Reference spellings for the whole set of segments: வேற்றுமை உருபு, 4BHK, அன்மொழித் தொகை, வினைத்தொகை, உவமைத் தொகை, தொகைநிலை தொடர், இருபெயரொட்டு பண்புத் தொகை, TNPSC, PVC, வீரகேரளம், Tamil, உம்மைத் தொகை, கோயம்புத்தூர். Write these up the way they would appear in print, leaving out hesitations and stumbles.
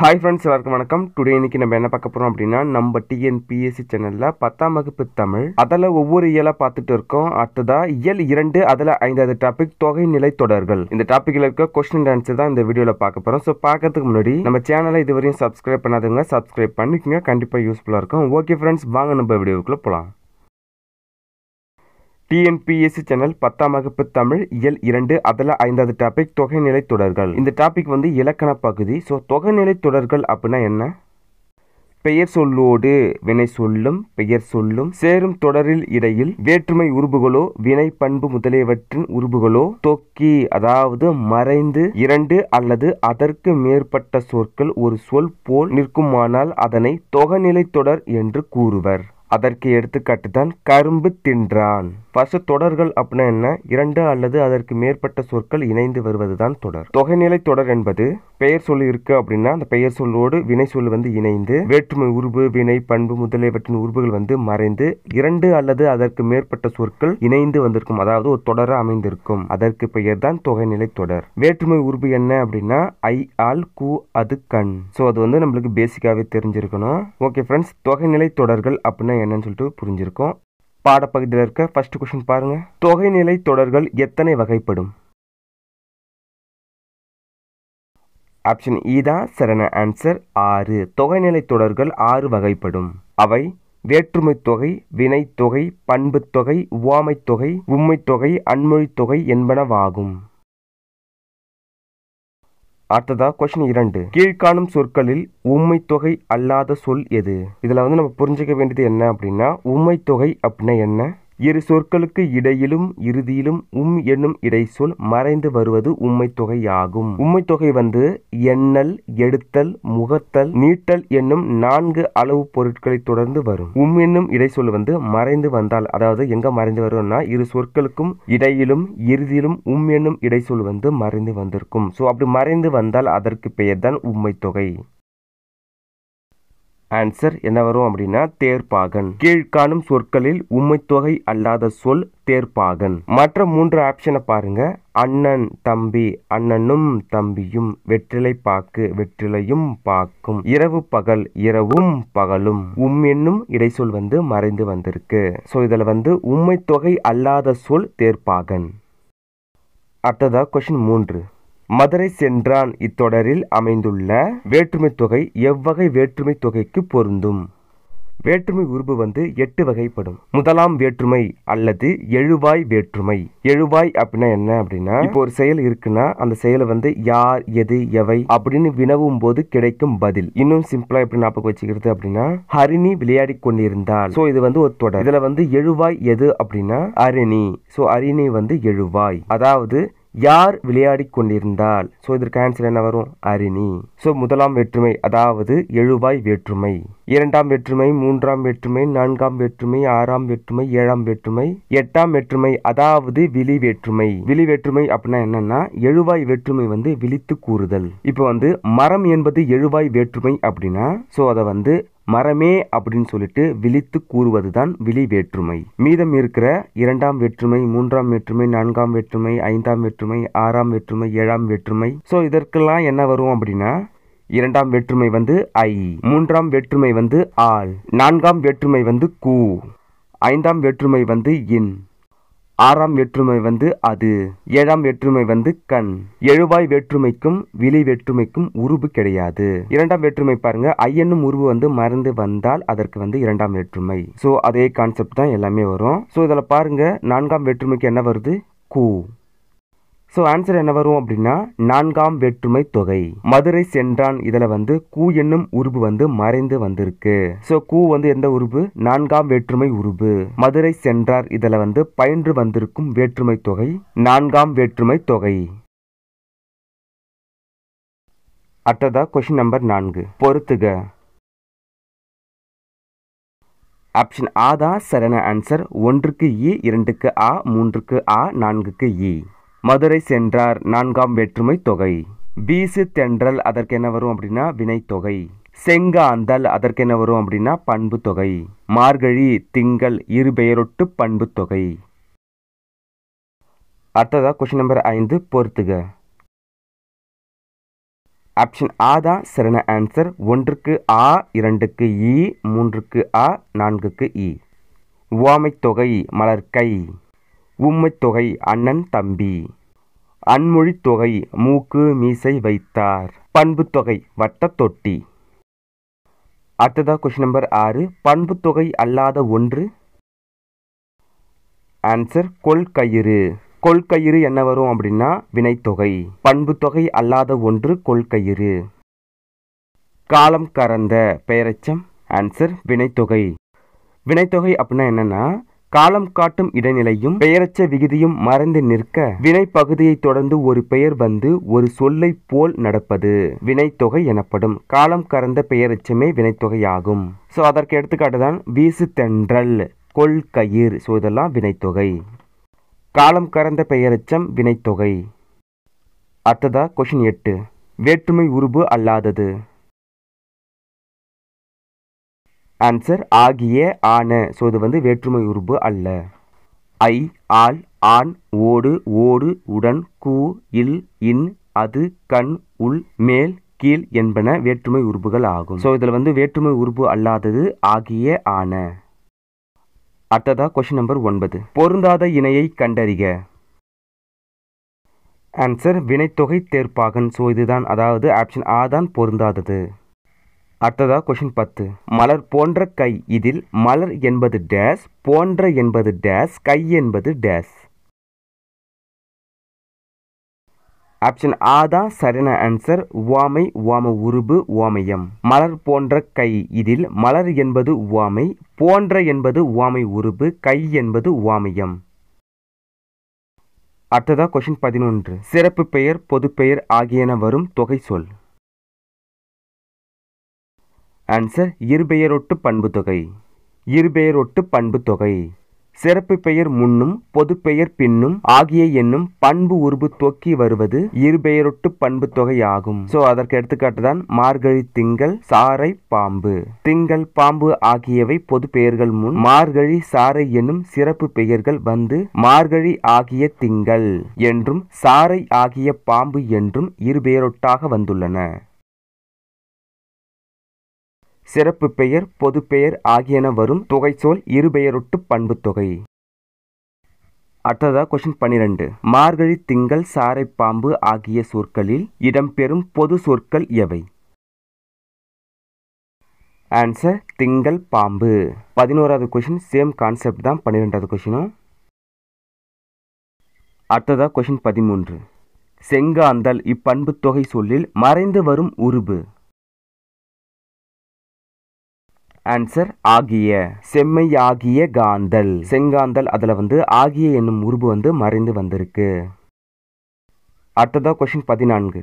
Hi friends, welcome. Today we are going to talk about TNPSC channel. We are going to talk Tamil. That's why we are going to talk about this topic. This topic is a question and answer in the video. So, if you subscribe to our channel, subscribe and it will be useful. Okay friends, let's go to the video. TNPSC channel 10th வகுப்பு தமிழ் இயல் 2 அதல 5வது topic தொகைநிலை தொடர்கள். இந்த topic வந்து இலக்கண பகுதி. So தொகைநிலை தொடர்கள் அப்படினா என்ன? பெயர் சொல்லோடு வினை சொல்லும் பெயர் சொல்லும் சேரும் தொடரில் இடையில் வேற்றுமை உருபுகளோ வினை பண்பு முதலியவற்றின் உருபுகளோ தொக்கி அதாவது மறைந்து இரண்டு அல்லது அதற்கு மேற்பட்ட சொற்கள் ஒரு சொல் போல் நிற்குமானால் அதனை தொகைநிலை தொடர் என்று கூறுவர். அதற்கு எடுத்துக்காட்டுதான் கரும்பு தின்றான். ஃபர்ஸ்ட் தொடர்கள் அப்படினா என்ன? இரண்டு அல்லது அதற்கு மேற்பட்ட சொற்கள் இணைந்து வருவதுதான் தொடர். தொகைநிலை தொடர் என்பது பெயர் சொல் இருக்கு அப்படினா அந்த பெயர் சொல்லோடு வினை சொல் வந்து இணைந்து வேற்றுமை உருபு வினை பண்பு முதலியவற்றின் உருபுகள் வந்து மறைந்து இரண்டு அல்லது அதற்கு மேற்பட்ட சொற்கள் இணைந்து வந்திருக்கும். அதாவது ஒரு தொடர் அமைந்திருக்கும். அதற்கு பெயர்தான் தொகைநிலை தொடர். வேற்றுமை உருபு என்ன அப்படினா ஐ ஆல் கு அது கண். சோ அது வந்து நமக்கு பேசிக்காவே தெரிஞ்சிருக்கணும். ஓகே फ्रेंड्स, தொகைநிலை தொடர்கள் அப்படினா என்னன்னு சொல்லிட்டு புரிஞ்சிருக்கோம். பாடப்பகுதியில் இருக்க ஃபர்ஸ்ட் क्वेश्चन பாருங்க. தொகைநிலை தொடர்கள் எத்தனை வகைப்படும்? ஆப்ஷன் E தான் சரியான ஆன்சர். 6 தொகைநிலை தொடர்கள் 6 வகைப்படும். அவை வேற்றுமை தொகை, வினை தொகை, பண்பு தொகை, உவமை தொகை, உம்மை தொகை, அன்மொழி தொகை என்பனவாகும். அடுத்ததா क्वेश्चन 2. கீழ்காணும் சொற்களில் உம்மை தொகை அல்லாத சொல் எது? இதல வந்து நம்ம புரிஞ்சிக்க வேண்டியது என்ன அப்படினா உம்மை தொகை அப்படினா என்ன? இரு சொற்களுக்கு இடையிலும் இறுதியிலும் என்னும் இடைச்சொல் மறைந்து வருவது உம்மை தொகை ஆகும். உம்மை தொகை வந்து எண்ணல், எடுத்தல், முகத்தல், நீட்டல் என்னும் 4 அளவு பொருட்களை தொடர்ந்து வரும். என்னும் இடைச்சொல் வந்து மறைந்து வந்தால் அதாவது எங்க மறைந்து வரும்னா இரு சொற்களுக்கும் இடையிலும் இறுதியிலும் என்னும் இடைச்சொல் வந்து மறைந்து வந்திருக்கும். சோ அப்படி மறைந்து வந்தால் அதற்கு பெயர்தான் உம்மை தொகை. ஆன்சர் என்ன வரும் அப்படினா தேர்பாகன். கீழ்காணும் சொற்களில் உம்மை தொகை அல்லாத சொல் தேர்பாகன். மற்ற 3 ஆப்ஷனை பாருங்க. அண்ணன் தம்பி அண்ணனும் தம்பியும், வெற்றிலை பாக்கு வெற்றிலையும் பாக்கும், இரவு பகல் இரவும் பகலும். என்னும் இடைச்சொல் வந்து மறைந்து வந்திருக்கு. சோ இதல வந்து உம்மை தொகை அல்லாத சொல் தேர்பாகன். அடுத்ததா क्वेश्चन 3. மதுரை சென்றான் இத்தொடரில் அமைந்துள்ள வேற்றுமை தொகை எவ்வகை வேற்றுமை தொகைக்கு பொருந்தும்? வேற்றுமை உருபு வந்து 8 வகைப்படும். முதலாம் வேற்றுமை அல்லது எழுவாய் வேற்றுமை. எழுவாய் அப்படினா என்ன அப்படினா இப்போ ஒரு செயல் இருக்குனா அந்த செயலை வந்து யார் எது எவை அப்படினு வினவும்போது கிடைக்கும் பதில். இன்னும் சிம்பிளா இப்படி ஞாபகம் வச்சுக்கிறது அப்படினா ஹரிணி விளையாடிக் கொண்டிருந்தாள். சோ இது வந்து ஒரு தொடர். இதல வந்து எழுவாய் எது அப்படினா ஹரிணி. சோ ஹரிணி வந்து எழுவாய். அதாவது யார் விளையாடிக் கொண்டிருந்தால். சோ இதற்கு ஆன்சர் என்ன வரும்? அரிணி. சோ முதலாம் வேற்றுமை அதாவது எழுவாய் வேற்றுமை. இரண்டாம் வேற்றுமை, மூன்றாம் வேற்றுமை, நான்காம் வேற்றுமை, ஆறாம் வேற்றுமை, ஏழாம் வேற்றுமை, எட்டாம் வேற்றுமை அதாவது விளி வேற்றுமை. விளி வேற்றுமை அப்படினா என்னன்னா எழுவாய் வேற்றுமை வந்து விளித்து கூறுதல். இப்போ வந்து மரம் என்பது எழுவாய் வேற்றுமை அப்படினா சோ அத வந்து மரமே அப்படினு சொல்லிட்டு விளித்து கூறுவதுதான் விளி வேற்றுமை. மீதம் இருக்கிற இரண்டாம் வேற்றுமை, மூன்றாம் வேற்றுமை, நான்காம் வேற்றுமை, ஐந்தாம் வேற்றுமை, ஆறாம் வேற்றுமை, ஏழாம் வேற்றுமை. சோ இதற்கெல்லாம் என்ன வரும் அப்படினா இரண்டாம் வேற்றுமை வந்து ஐ, மூன்றாம் வேற்றுமை வந்து ஆல், நான்காம் வேற்றுமை வந்து கூ, ஐந்தாம் வேற்றுமை வந்து இன், ஆறாம் வேற்றுமை வந்து அது, ஏழாம் வேற்றுமை வந்து கண். எழுவாய் வேற்றுமைக்கும் விளி வேற்றுமைக்கும் உருபு கிடையாது. இரண்டாம் வேற்றுமை பாருங்க ஐ என்னும் உருபு வந்து மறந்து வந்தால் அதற்கு வந்து இரண்டாம் வேற்றுமை. சோ அதே கான்செப்ட் தான் எல்லாமே வரும். சோ இதல பாருங்க நான்காம் வேற்றுமைக்கு என்ன வருது? கூ. சோ ஆன்சர் என்ன வரும் அப்படினா நான்காம் வேற்றுமை தொகை. மதுரை சென்றான் இதல வந்து கூ என்னும் உருபு வந்து மறைந்து வந்திருக்கு. சோ கூ வந்து எந்த உருபு? நான்காம் வேற்றுமை உருபு. மதுரை சென்றார் இதல வந்து பயின்று வந்திருக்கும் வேற்றுமை தொகை நான்காம் வேற்றுமை தொகை. அடுத்ததா क्वेश्चन நம்பர் 4. பொறுத்துக. ஆப்ஷன் ஆ தான் சரியான ஆன்சர். 1க்கு இ, 2க்கு ஆ, 3க்கு ஆ, 4க்கு இ. மதுரை சென்றார் நான்காம் வேற்றுமை தொகை. வீசு தென்றல் அதற்கு என்ன வரும் அப்படினா வினை தொகை. செங்காந்தல் அதற்கு என்ன வரும் அப்படினா பண்பு தொகை. மார்கழி திங்கள் இரு பெயரொட்டு பண்பு தொகை. அடுத்ததா क्वेश्चन நம்பர் 5. பொறுத்துக. Option A da serena answer. 1க்கு A, 2க்கு E, 3க்கு A, 4க்கு E. உவமைத் தொகை மலர் கை. உம்மைத் தொகை அண்ணன் தம்பி. அன்மொழித் தொகை மூக்கு மீசை வைத்தார். பண்புத் தொகை வட்டத் தொட்டி. அடுத்ததா question number 6. பண்புத் தொகை அல்லாத ஒன்று. Answer கொள்கயிறு. கொள்கயிறு என்ன வரும் அப்படினா வினைத்தொகை. பண்புத் தொகை அல்லாத ஒன்று கொள்கயிறு. காலம் கடந்த பெயரெச்சம். ஆன்சர் வினைத்தொகை. வினைத்தொகை அப்படினா என்னன்னா காலம் காட்டும் இடைநிலையும் பெயரெச்ச விகுதியும் மறைந்து நிற்க வினை பகுதியை தொடர்ந்து ஒரு பெயர் வந்து ஒரு சொல்லை போல் நடப்பது வினைத்தொகை எனப்படும். காலம் கடந்த பெயரெச்சமே வினைத்தொகையாகும். சோ அதற்கு எடுத்துக்காட்டு தான் வீசு தென்றல் கொள்கயிறு. சோ இதெல்லாம் வினைத்தொகை. காலம் கடந்த பெயரெச்சம் வினைத்தொகை. அடுத்ததா question 8. வேற்றுமை உருபு அல்லாதது. ஆன்சர் ஆகிய ஆன. ஸோ இது வந்து வேற்றுமை உருபு அல்ல. ஐ ஆல் ஆண் ஓடு ஓடு உடன் கூ இல் இன் அது கண் உள் மேல் கீழ் என்பன வேற்றுமை உருபுகள் ஆகும். ஸோ இதில் வந்து வேற்றுமை உருபு அல்லாதது ஆகிய ஆன. அடுத்ததா question number 9. பொருந்தாத இணையை கண்டறிக. ஆன்சர் வினைத்தொகை தேர்ப்பாகன். ஸோ இதுதான் அதாவது ஆப்ஷன் ஆ தான் பொருந்தாதது. அடுத்ததா question 10. மலர் போன்ற கை. இதில் மலர் என்பது டேஸ், போன்ற என்பது டேஸ், கை என்பது டேஸ். ஆப்ஷன் ஆ தான் சரியான ஆன்சர். உவாமை உவாம உருபு உவாமையம். மலர் போன்ற கை. இதில் மலர் என்பது உவாமை, போன்ற என்பது உவாமை உருபு, கை என்பது உவாமையம். அடுத்ததா question 11. சிறப்பு பெயர் பொதுப்பெயர் ஆகியன வரும் தொகை சொல். ஆன்சர் இருபெயரொட்டு பண்பு தொகை. இருபெயரொட்டு பண்பு தொகை. சிறப்பு பெயர் முன்னும் பொதுப்பெயர் பின்னும் ஆகிய என்னும் பண்பு உருபு தொக்கி வருவது இருபெயரொட்டு பண்பு தொகை ஆகும். சோ அதற்கு எடுத்துக்காட்டுதான் மார்கழி திங்கள் சாரை பாம்பு. திங்கள் பாம்பு ஆகியவை பொது பெயர்கள் முன் மார்கழி சாரை என்னும் சிறப்பு பெயர்கள் வந்து மார்கழி ஆகிய திங்கள் என்றும் சாரை ஆகிய பாம்பு என்றும் இருபெயரொட்டாக வந்துள்ளன. சிறப்பு பெயர் பொதுப்பெயர் ஆகியன வரும் தொகை சொல் இருபெயரொட்டு பண்பு தொகை. அடுத்ததா கொஷின் 12. மார்கழி திங்கள் சாரை பாம்பு ஆகிய சொற்களில் இடம்பெறும் பொது சொற்கள் எவை? ஆன்சர் திங்கள் பாம்பு. 11வது கொஷின் சேம் கான்செப்ட் தான் 12வது கொஷினும். அடுத்ததா கொஷின் 13. செங்காந்தல் இப்பண்பு தொகை சொல்லில் மறைந்து வரும் உருபு. ஆன்சர் ஆகிய. செம்மை ஆகிய காந்தல். செங்காந்தல் அதில் வந்து ஆகிய என்னும் உருபு வந்து மறைந்து வந்திருக்கு. அடுத்ததா கொஷின் 14.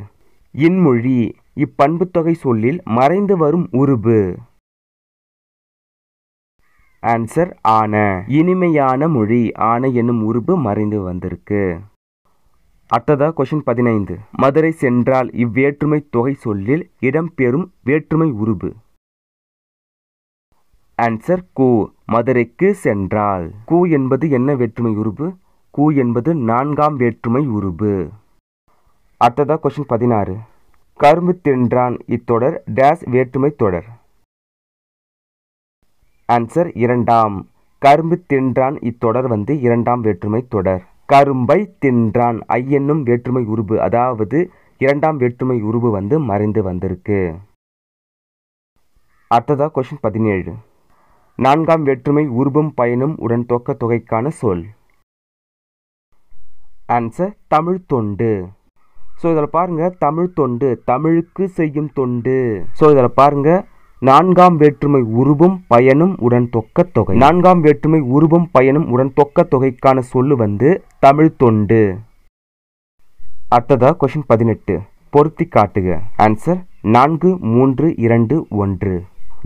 இன்மொழி இப்பண்பு தொகை சொல்லில் மறைந்து வரும் உருபு. ஆன்சர் ஆன. இனிமையான மொழி ஆன என்னும் உருபு மறைந்து வந்திருக்கு. அடுத்ததா கொஷின் 15. மதுரை சென்றால் இவ்வேற்றுமை தொகை சொல்லில் இடம்பெறும் வேற்றுமை உருபு. ஆன்சர் கூ. மதுரைக்கு சென்றால். கூ என்பது என்ன வேற்றுமை உருபு? கூ என்பது 4ஆம் வேற்றுமை உருபு. அடுத்ததா கொஷின் 16. கரும்பு தின்றான் இத்தொடர் டேஸ் வேற்றுமை தொடர். ஆன்சர் 2ஆம். கரும்பு தின்றான் இத்தொடர் வந்து 2ஆம் வேற்றுமை தொடர். கரும்பை தின்றான் ஐ என்னும் வேற்றுமை உருபு அதாவது 2ஆம் வேற்றுமை உருபு வந்து மறைந்து வந்திருக்கு. அடுத்ததா கொஷின் 17. 4ஆம் வேற்றுமை உருபும் பயனும் உடன் தொக்க தொகைக்கான சொல். ஆன்சர் தமிழ் தொண்டு. ஸோ இதில் பாருங்கள் தமிழ் தொண்டு, தமிழுக்கு செய்யும் தொண்டு. ஸோ இதில் பாருங்கள் 4ஆம் வேற்றுமை உருபும் பயனும் உடன் தொக்க தொகை. 4ஆம் வேற்றுமை உருபும் பயனும் உடன் தொக்க தொகைக்கான சொல் வந்து தமிழ் தொண்டு. அடுத்ததாக கொஷின் 18. பொருத்தி காட்டுக. ஆன்சர் 4, 3, 2, 1.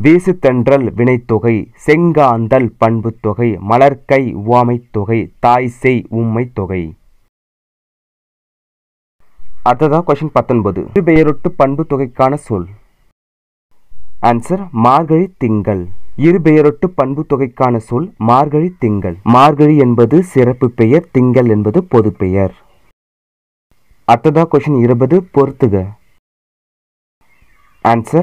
வீசு தென்றல் வினைத்தொகை, செங்காந்தல் பண்பு தொகை, மலர்கை உவாமை தொகை, தாய் செய் உம்மை தொகை. அடுத்ததா கொஷின் 19. இருபெயரொட்டு பண்பு தொகைக்கான சொல். ஆன்சர் மார்கழி திங்கள். இருபெயரொட்டு பண்பு தொகைக்கான சொல் மார்கழி திங்கள். மார்கழி என்பது சிறப்பு பெயர், திங்கள் என்பது பொது பெயர். அடுத்ததா கொஷின் 20. பொறுத்துக. Answer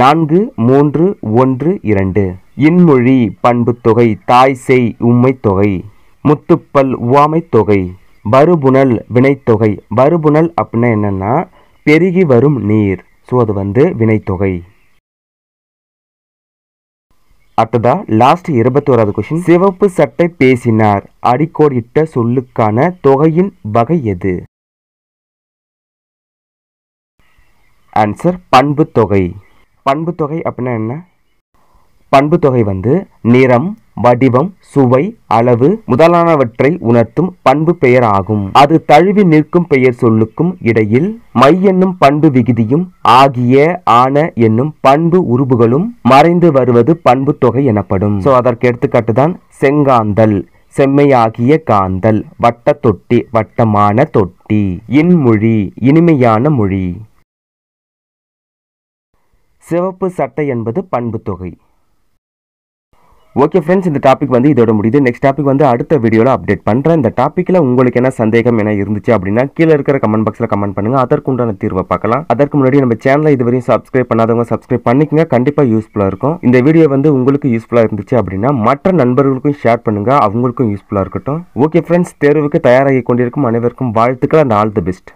4, 3, 1, 2. இன்மொழி பண்பு தொகை தாய் செய் உம்மை தொகை முத்துப்பல் உவாமை தொகை பருபுணல் வினைத்தொகை. பருபுணல் அப்படின்னா என்னன்னா பெருகி வரும் நீர். ஸோ அது வந்து வினைத்தொகை. அடுத்ததா லாஸ்ட் 21வது கொஸ்டின். சிவப்பு சட்டை பேசினார் அடிக்கோடிட்ட சொல்லுக்கான தொகையின் வகை எது? ஆன்சர் பண்பு தொகை. பண்பு தொகை அப்படின்னா என்ன? பண்பு தொகை வந்து நிறம், வடிவம், சுவை, அளவு முதலானவற்றை உணர்த்தும் பண்பு பெயர் ஆகும். அது தழுவி நிற்கும் பெயர் சொல்லுக்கும் இடையில் மை என்னும் பண்பு விகுதியும் ஆகிய ஆன என்னும் பண்பு உருபுகளும் மறைந்து வருவது பண்பு தொகை எனப்படும். ஸோ அதற்கு எடுத்துக்காட்டு தான் செங்காந்தல் செம்மையாகிய காந்தல், வட்ட தொட்டி வட்டமான தொட்டி, இன்மொழி இனிமையான மொழி. சிவப்பு சட்டை என்பது பண்பு தொகை. ஓகே ஃப்ரெண்ட்ஸ், இந்த டாபிக் வந்து இதோட முடியுது. நெக்ஸ்ட் டாபிக் வந்து அடுத்த வீடியோவில் அப்டேட் பண்ணுறேன். இந்த டாப்பிக்கில் உங்களுக்கு என்ன சந்தேகம் என்ன இருந்துச்சு அப்படின்னா கீழே இருக்கிற கமெண்ட் பாக்ஸில் கமெண்ட் பண்ணுங்கள். அதற்குண்டான தீர்வை பார்க்கலாம். அதற்கு முன்னாடி நம்ம சேனலை இதுவரையும் சப்ஸ்கிரைப் பண்ணாதவங்க சப்ஸ்கிரைப் பண்ணிக்கங்க, கண்டிப்பாக யூஸ்ஃபுல்லாக இருக்கும். இந்த வீடியோ வந்து உங்களுக்கு யூஸ்ஃபுல்லாக இருந்துச்சு அப்படின்னா மற்ற நண்பர்களுக்கும் ஷேர் பண்ணுங்கள், அவங்களுக்கும் யூஸ்ஃபுல்லாக இருக்கட்டும். ஓகே ஃப்ரெண்ட்ஸ், தேர்வுக்கு தயாராகி கொண்டிருக்கும் அனைவருக்கும் வாழ்த்துக்கள். All the best.